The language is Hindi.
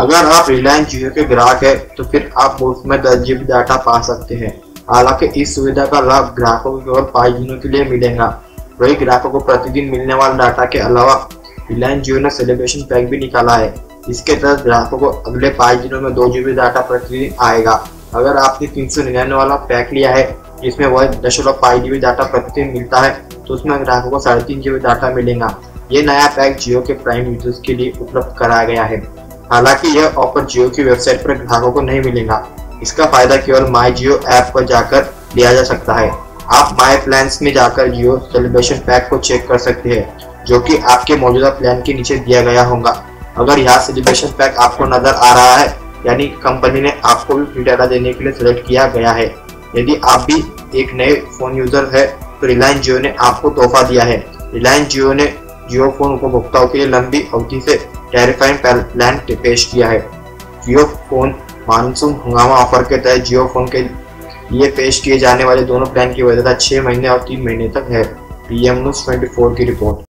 अगर आप रिलायंस जियो के ग्राहक है तो फिर आप मुफ्त में 10 GB डाटा पा सकते हैं। हालांकि इस सुविधा का लाभ ग्राहकों को केवल 5 दिनों के लिए मिलेगा। वही ग्राहकों को प्रतिदिन मिलने वाले डाटा के अलावा रिलायंस जियो ने सेलिब्रेशन पैक भी निकाला है। इसके तहत ग्राहकों को अगले 5 दिनों में 2 GB डाटा प्रतिदिन आएगा। अगर आपने 399 वाला पैक लिया है जिसमें वह 10.5 GB डाटा प्रतिदिन मिलता है तो उसमें ग्राहकों को 3.5 GB डाटा मिलेगा। ये नया पैक जियो के प्राइम यूजर्स के लिए उपलब्ध कराया गया है। हालांकि यह ऑफर जियो की वेबसाइट पर ग्राहकों को नहीं मिलेगा। इसका फायदा केवल माई जियो ऐप पर जाकर लिया जा सकता है। आप माई प्लान्स में जाकर जियो सेलिब्रेशन पैक को चेक कर सकते हैं, जो कि आपके मौजूदा प्लान के नीचे दिया गया होगा। अगर यहाँ सेलिब्रेशन पैक आपको नजर आ रहा है यानी कंपनी ने आपको भी फ्री डाटा देने के लिए सेलेक्ट किया गया है। यदि आप भी एक नए फोन यूजर है तो रिलायंस जियो ने आपको तोहफा दिया है। रिलायंस जियो ने जियो फोन उपभोक्ताओं के लिए लंबी अवधि से टेरिफाइंग प्लान पेश किया है। Jio phone monsoon Hungama offer के तहत जियो फोन के ये पेश किए जाने वाले दोनों प्लान की वैधता 6 महीने और 3 महीने तक है। PM News 24 की रिपोर्ट।